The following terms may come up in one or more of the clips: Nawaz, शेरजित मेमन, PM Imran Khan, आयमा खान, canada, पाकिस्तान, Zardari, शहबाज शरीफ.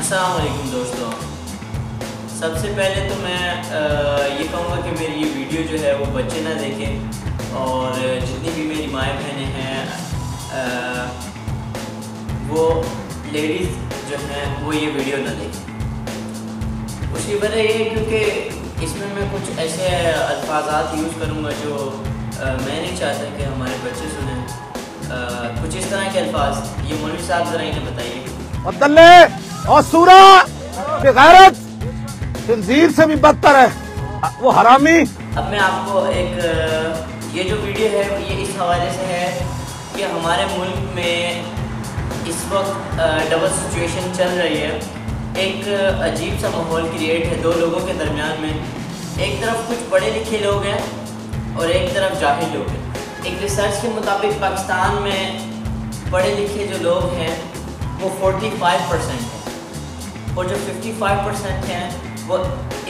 अस्सलाम वालेकुम दोस्तों, सबसे पहले तो मैं ये कहूँगा कि मेरी ये वीडियो जो है वो बच्चे ना देखें, और जितनी भी मेरी माएँ बहनें हैं वो लेडीज़ जो हैं वो ये वीडियो ना देखें। उसकी वजह ये है क्योंकि इसमें मैं कुछ ऐसे अल्फाजात यूज़ करूँगा जो मैं नहीं चाहता कि हमारे बच्चे सुने। कुछ इस तरह के अल्फाज, ये मौलवी साहब ज़रा इन्हें बताइए। और सूरा बेगैरत तंजीर से भी बदतर है वो हरामी। अब मैं आपको एक ये जो वीडियो है ये इस हवाले से है कि हमारे मुल्क में इस वक्त डबल सिचुएशन चल रही है। एक अजीब सा माहौल क्रिएट है दो लोगों के दरमियान में। एक तरफ कुछ पढ़े लिखे लोग हैं और एक तरफ जाहिल लोग हैं। एक रिसर्च के मुताबिक पाकिस्तान में पढ़े लिखे जो लोग हैं वो 45% हैं और जो 55% हैं वो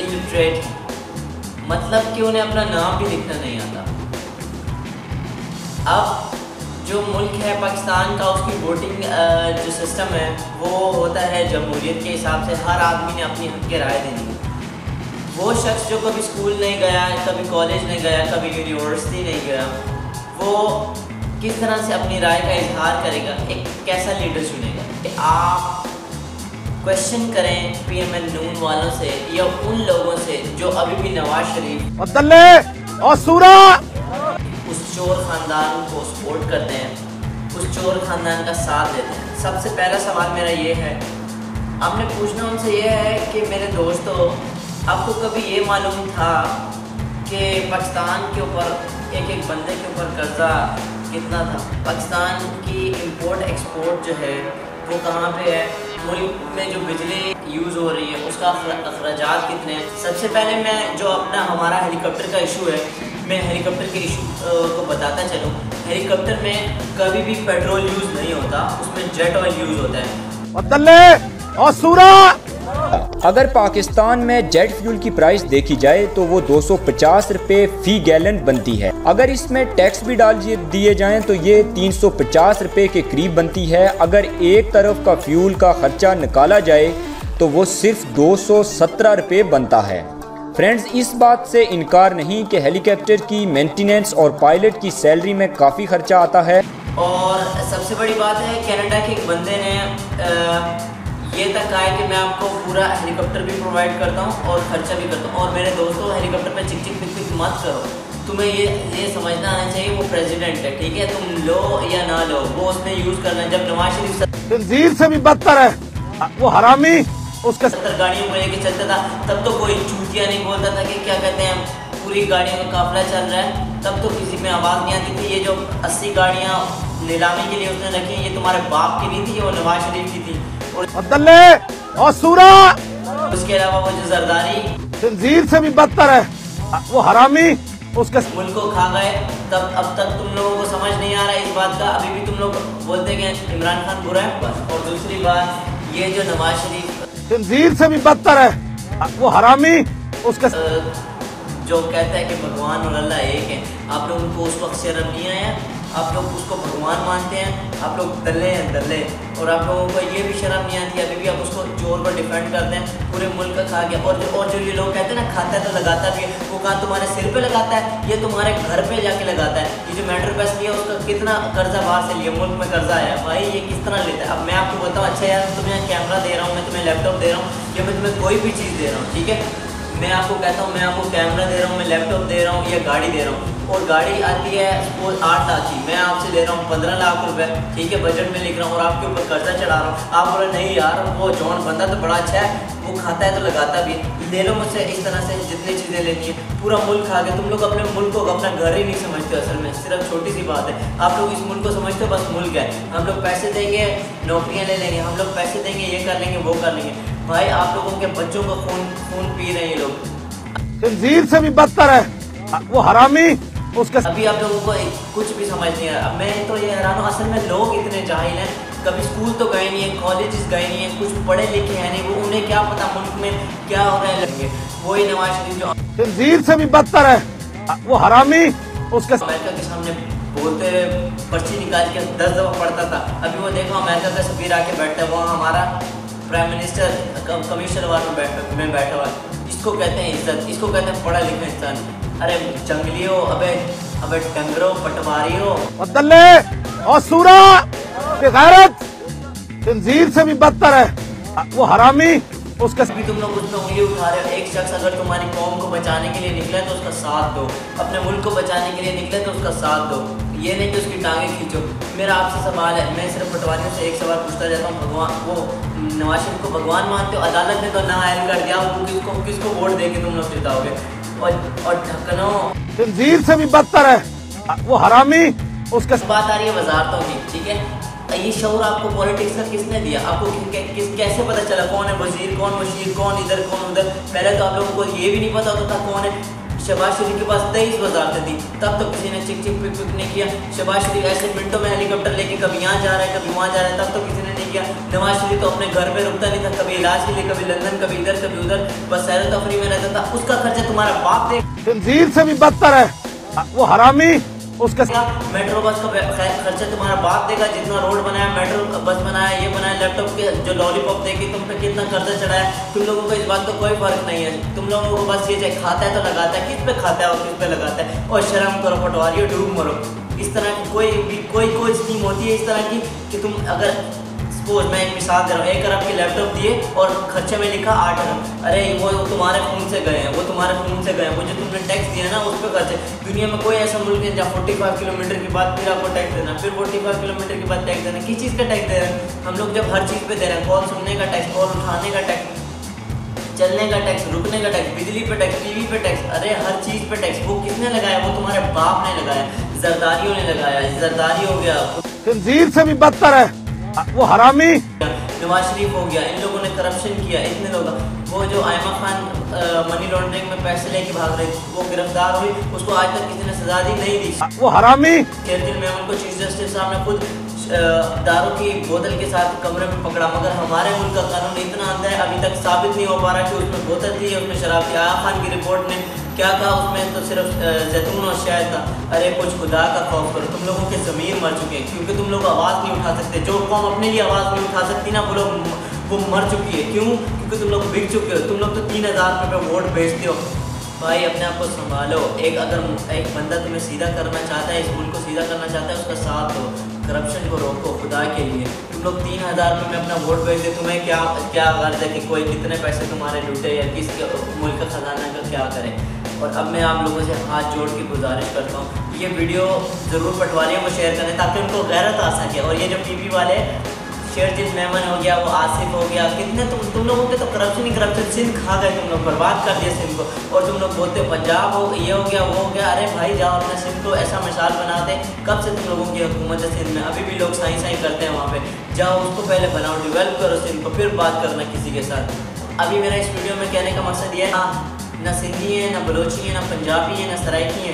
इलिटरेट हैं, मतलब कि उन्हें अपना नाम भी लिखना नहीं आता। अब जो मुल्क है पाकिस्तान का, उसकी वोटिंग जो सिस्टम है वो होता है जमहूरियत के हिसाब से। हर आदमी ने अपनी हक की राय देनी है। वो शख्स जो कभी स्कूल नहीं गया, कभी कॉलेज नहीं गया, कभी यूनिवर्सिटी नहीं गया, वो किस तरह से अपनी राय का इजहार करेगा? एक कैसा लीडर चुनेगा? कि आप क्वेश्चन करें पीएम नून वालों से या उन लोगों से जो अभी भी नवाज शरीफ और सूरा उस चोर खानदान को सपोर्ट करते हैं, उस चोर खानदान का साथ देते हैं। सबसे पहला सवाल मेरा ये है, आपने पूछना उनसे ये है कि मेरे दोस्तों, आपको कभी ये मालूम था कि पाकिस्तान के ऊपर एक एक बंदे के ऊपर कर्जा कितना था? पाकिस्तान की इंपोर्ट एक्सपोर्ट जो है वो कहाँ पे है? मुल्क में जो बिजली यूज़ हो रही है उसका अखराजात कितने हैं? सबसे पहले मैं जो अपना हमारा हेलीकॉप्टर का इशू है, मैं हेलीकॉप्टर के इशू को बताता चलूँ। हेलीकॉप्टर में कभी भी पेट्रोल यूज़ नहीं होता, उसमें जेट ऑयल यूज़ होता है। और सूरा अगर पाकिस्तान में जेट फ्यूल की प्राइस देखी जाए तो वो 250 रुपए फी गैलन बनती है। अगर इसमें टैक्स भी डाल दिए जाएं तो ये 350 रुपए के करीब बनती है। अगर एक तरफ का फ्यूल का खर्चा निकाला जाए तो वो सिर्फ 217 रुपए बनता है। फ्रेंड्स, इस बात से इनकार नहीं कि हेलीकॉप्टर की मेंटेनेंस और पायलट की सैलरी में काफ़ी खर्चा आता है। और सबसे बड़ी बात है, कनाडा के एक बंदे ने ये तक आए कि मैं आपको पूरा हेलीकॉप्टर भी प्रोवाइड करता हूँ और ख़र्चा भी करता हूँ। और मेरे दोस्तों, हेलीकॉप्टर पे चिक चिक पिक पिक मत करो। तुम्हें ये समझना आना चाहिए वो प्रेसिडेंट है, ठीक है? तुम लो या ना लो, वो उसने यूज़ करना है। जब नवाज शरीफ तंजीर से भी बदतर है वो हरामी उसका 70 गाड़ियों को लेकर चलता था, तब तो कोई चूतिया नहीं बोलता था कि क्या कहते हैं पूरी गाड़ियों का काफिला चल रहा है, तब तो किसी में आवाज़ नहीं आती थी। ये जो 80 गाड़ियाँ नीलामी के लिए उसने रखी, ये तुम्हारे बाप की नहीं थी, ये नवाज शरीफ की थी। और सूरा उसके अलावा वो जो जरदारी तंजीर से भी बदतर है वो हरामी उसके मुल्क को खा गए। तब अब तक तुम लोगों को समझ नहीं आ रहा है इस बात का? अभी भी तुम लोग बोलते हैं कि इमरान खान बुरा है बस। और दूसरी बात, ये जो नवाज शरीफ तंजीर से भी बदतर है वो हरामी उसके जो कहता है कि भगवान और अल्लाह एक है। आप लोगों को उस वक्त शर्म नहीं आया? आप लोग उसको भगवान मानते हैं, आप लोग दल्ले हैं दल्ले। और आप लोगों को ये भी शर्म नहीं आती, अभी भी आप उसको चोर पर डिफेंड करते हैं। पूरे मुल्क का खा गया। और जो ये लोग कहते हैं ना, खाता है तो लगाता भी है, वो कहा तुम्हारे सिर पे लगाता है, ये तुम्हारे घर पे जाके लगाता है। ये जो मेट्रो बस लिया उसका कितना कर्जा बाहर से लिया, मुल्क में कर्जा आया भाई, ये किस तरह लेता है? अब मैं आपको बताऊँ, अच्छा यार तुम्हें कैमरा दे रहा हूँ, मैं तुम्हें लैपटॉप दे रहा हूँ, या मैं तुम्हें कोई भी चीज़ दे रहा हूँ, ठीक है? मैं आपको कहता हूँ मैं आपको कैमरा दे रहा हूँ, मैं लैपटॉप दे रहा हूँ या गाड़ी दे रहा हूँ, और गाड़ी आती है वो 8 लाख की, मैं आपसे ले रहा हूँ 15 लाख रुपए, ठीक है? बजट में लिख रहा हूँ और आपके ऊपर कर्जा चढ़ा रहा हूँ। आप बोले नहीं यार वो जॉन बंदा तो बड़ा अच्छा है, वो खाता है तो लगाता भी, ले लो मुझसे। इस तरह से जितनी चीज़ें लेनी है पूरा मुल्क खा गया। तुम लोग अपने मुल्क को अपना घर ही नहीं समझते हो, असल में सिर्फ छोटी सी बात है। आप लोग इस मुल्क को समझते हो बस मुल्क है, हम लोग पैसे देंगे नौकरियाँ ले लेंगे, हम लोग पैसे देंगे ये कर लेंगे वो कर लेंगे। भाई आप लोगों के बच्चों को खून पी रहे हैं लोग, तंजीर से भी बदतर है वो हरामी उसके। अभी आप लोगों को कुछ भी समझ नहीं आ रहा। मैं तो ये हैरान हूँ, असल में लोग इतने जाहिल हैं, कभी स्कूल तो गए नहीं है, कॉलेजेस गए नहीं है, कुछ पढ़े लिखे हैं नहीं, वो उन्हें क्या पता मुल्क में क्या हो रहा है। लगे वही नवाज शरीफ जो तंजीर से भी बदतर है वो हरामी उसके अमेरिका के सामने बोलते पर्ची निकाल के 10 दफा पढ़ता था। अभी वो देखो अमेरिका का सफीर आके बैठता है, वो हमारा प्राइम मिनिस्टर कमीशन वार्ड में बैठा हुआ है। इसको कहते हैं इज्जत, इसको कहते हैं पढ़ा लिखा इंसान। अरे जंगलियों, अबे अबे डंगरों, पटवारियों और सूरा बेगैरत तंजीर से भी बदतर है वो हरामी। उसका भी तुम लोग उसमें उंगली उठा रहे हो। एक शख्स अगर तुम्हारी कौम को बचाने के लिए निकला तो उसका साथ दो, अपने मुल्क को बचाने के लिए निकले तो उसका साथ दो, ये नहीं कि उसकी टांगे खींचो। मेरा आपसे सवाल है, मैं सिर्फ पटवारियों से एक सवाल पूछता रहता हूँ, भगवान वो नवाज शरीफ को भगवान मानते हो? अदालत ने तो नाअहल कर दिया, किसको किसको वोट दे के तुम लोग जिताओगे? और ढक्कनों तंजीर से भी बदतर है वो हरामी। उसका बात आ रही है वजारतों की, ठीक है। ये शऊर आपको पॉलिटिक्स का किसने दिया? आपको कैसे पता चला कौन है वजीर, कौन मुशीर, कौन इधर कौन उधर? पहले तो आप लोगों को ये भी नहीं पता होता था कौन है। शहबाज शरीफ के पास 23 वजारतें थी, तब तो किसी ने चिक चिक पिक पिक नहीं किया। शहबाज शरीफ ऐसे मिनटों में हेलीकॉप्टर लेके कभी यहाँ जा रहा है कभी वहाँ जा रहा है, तब तो किसी ने नहीं किया। नवाज शरीफ तो अपने घर में रुकता नहीं था, कभी इलाज के लिए कभी लंदन कभी इधर कभी उधर, बस सैर तफरी में रहता था। उसका खर्चा तुम्हारा बाप देख। तंजीर से भी बदतर है वो हरामी। उसका मेट्रो बस का खर्चा तुम्हारा बाप देगा, जितना रोड बनाया मेट्रो बस बनाया ये बनाया, लैपटॉप के जो लॉलीपॉप देगी तुम पे कितना कर्जा चढ़ाया। तुम लोगों को इस बात का कोई फर्क नहीं है, तुम लोगों को बस ये चाहे खाता है तो लगाता है, किस पे खाता है और किस पे लगाता है। और शर्म करो पटवारियों, डूब मरो। इस तरह की कोई स्कीम होती है इस तरह की कि तुम अगर सपोज मैं एक मिसाल दे रहा हूँ, 1 अरब के लैपटॉप दिए और खर्चे में लिखा 8 अरब। अरे वो तुम्हारे खून से गए हैं, वो तुम्हारे खून से गए हैं, वो जो तुमने टैक्स दिया ना उस पर खर्चे। दुनिया में कोई ऐसा मुल्क है जहाँ 45 किलोमीटर के बाद फिर आपको टैक्स देना, फिर 45 किलोमीटर के बाद टैक्स देना। किस चीज़ का टैक्स दे रहे हैं हम लोग? जब हर चीज़ पर दे रहे हैं, कॉल सुनने का टैक्स, कॉल उठाने का टैक्स, चलने का टैक्स, रुकने का टैक्स, बिजली पे टैक्स, टीवी पे टैक्स, अरे हर चीज़ पे टैक्स। वो किसने लगाया? वो तुम्हारे बाप ने लगाया, जरदारियों ने लगाया। जरदारी हो गया, तंजीर से भी बदतर है वो हरामी। नवाज शरीफ हो गया, इन लोगों ने करप्शन किया। इतने लोग वो जो आयमा खान मनी लॉन्ड्रिंग में पैसे लेके भाग रही थी, वो गिरफ्तार हुई, उसको आज तक किसी ने सजा दी नहीं दी, वो हरामी। दिन में उनको चीफ जस्टिस साहब ने खुद दारू की बोतल के साथ कमरे में पकड़ा, मगर हमारे मुल्क का कानून इतना आता है अभी तक साबित नहीं हो पा रहा कि उसमें बोतल थी, उसमें शराब थी। आया खान की रिपोर्ट ने क्या कहा? उसमें तो सिर्फ जैतून और शायद था। अरे कुछ खुदा का खौफ करो, तुम लोगों के ज़मीर मर चुके हैं क्योंकि तुम लोग आवाज़ नहीं उठा सकते। जो कौम अपने लिए आवाज़ नहीं उठा सकती ना, वो लोग वो मर चुकी है। क्यों? क्योंकि तुम लोग बिक चुके हो। तुम लोग तो 3000 रुपये पे वोट बेचते हो। भाई अपने आप को संभालो। एक अगर एक बंदा तुम्हें सीधा करना चाहता है, इस मुल्क को सीधा करना चाहता है, उसका साथ दो, करप्शन को रोको खुदा के लिए। तुम लोग 3000 रुपये में अपना वोट बेच दे, तुम्हें क्या गर्ज है कि कोई कितने पैसे तुम्हारे लूटे या किस मुल्क का खजाना का क्या करे। और अब मैं आप लोगों से हाथ जोड़ के गुजारिश करता हूँ, ये वीडियो ज़रूर पटवारियों को शेयर करें ताकि उनको गैरत आ सके। और ये जो पीपी वाले शेरजित मेमन हो गया, वो आसिफ हो गया, कितने तुम लोगों के तो करप्शन ही करप्शन। सिंध खा गए तुम लोग, बर्बाद कर दिया सिंध को। और तुम लोग बोलते पंजाब हो, ये हो गया वो हो गया। अरे भाई जाओ अपने सिंध को ऐसा मिसाल बनाते। कब से तुम लोगों की हुकूमत है सिंध में? अभी भी लोग साई साई करते हैं वहाँ पे। जाओ उसको पहले बनाओ, डिवेल्प करो सिंध को, फिर बात करना किसी के साथ। अभी मेरा इस वीडियो में कहने का मकसद ये है, ना सिंधी है, ना बलोची है, ना पंजाबी है, ना सराइकी है,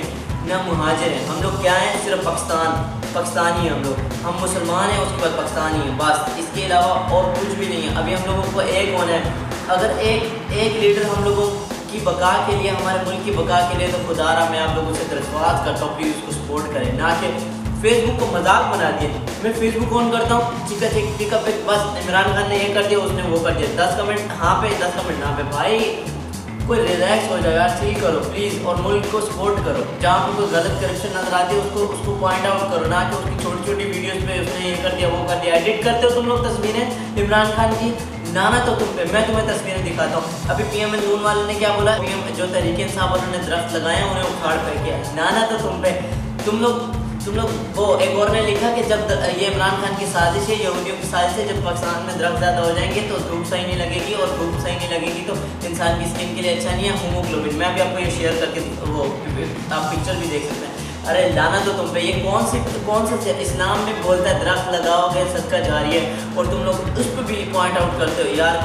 ना मुहाजिर है। हम लोग क्या हैं? सिर्फ पाकिस्तानी हैं हम लोग। हम मुसलमान हैं, उसके बाद पाकिस्तानी हैं, बस। इसके अलावा और कुछ भी नहीं है। अभी हम लोगों को एक होना है। अगर एक लीडर हम लोगों की बका के लिए, हमारे मुल्क की बका के लिए, तो खुदारा मैं आप लोगों से दरख्वास्त करता हूँ प्लीज़ उसको सपोर्ट करें, ना कि फेसबुक को मजाक बना दिए। मैं फेसबुक ऑन करता हूँ, चिका चिक टिका पिक, बस इमरान खान ने ये कर दिया, उसने वो कर दिया, 10 कमेंट हाँ पे 10 कमेंट ना पे। भाई कोई रिलैक्स हो जाओ यार, ठीक करो प्लीज़, और मुल्क को सपोर्ट करो। जहाँ पर कोई गलत करप्शन नजर आती है उसको पॉइंट आउट करो, ना कि उसकी छोटी छोटी वीडियोस पे उसने ये कर दिया वो कर दिया। एडिट करते हो तुम लोग तस्वीरें इमरान खान की, नाना तो तुम पे। मैं तुम्हें तस्वीरें दिखाता हूँ। अभी पीएम इमरान वाले ने क्या बोला? पीएम जो तरीके साहब उन्होंने दरख्त लगाए उन्हें उखाड़ कर किया, नाना तो तुम पे। तुम लोग वो एक और ने लिखा कि जब ये इमरान खान की साजिश है, यहूदियों की साजिश है, जब पाकिस्तान में दरख्त ज़्यादा हो जाएंगे तो धूप सही नहीं लगेगी, और धूप सही नहीं लगेगी तो इंसान की स्किन के लिए अच्छा नहीं है हीमोग्लोबिन। मैं भी आपको ये शेयर करके वो आप पिक्चर भी देख सकते हैं। अरे लाना तो तुम पे। ये कौन सा इस्लाम में बोलता है दरख्त लगाओगे सदका जारी है, और तुम लोग उस पर भी पॉइंट आउट करते हो। यार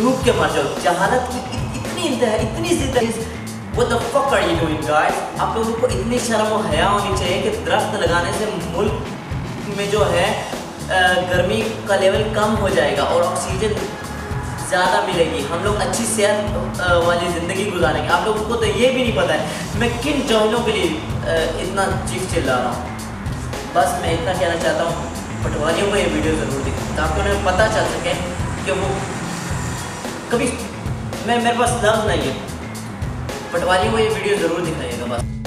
डूब के मर जाओ, जहालत की इतनी जिद। What the fuck are you doing guys? आप लोगों को इतनी शर्म और हया होनी चाहिए कि दरख्त लगाने से मुल्क में जो है गर्मी का लेवल कम हो जाएगा और ऑक्सीजन ज़्यादा मिलेगी, हम लोग अच्छी सेहत वाली ज़िंदगी गुजारेंगे। आप लोगों को तो ये भी नहीं पता है मैं किन जहलों के लिए इतना चीख चिल्ला रहा हूँ। बस मैं इतना कहना चाहता हूँ, पटवारियों को ये वीडियो ज़रूर दिखाऊँ ताकि उन्हें पता चल सके कि वो कभी मेरे पास लफ्ज़ नहीं है, बट वाली को ये वीडियो ज़रूर दिखाइएगा। बस।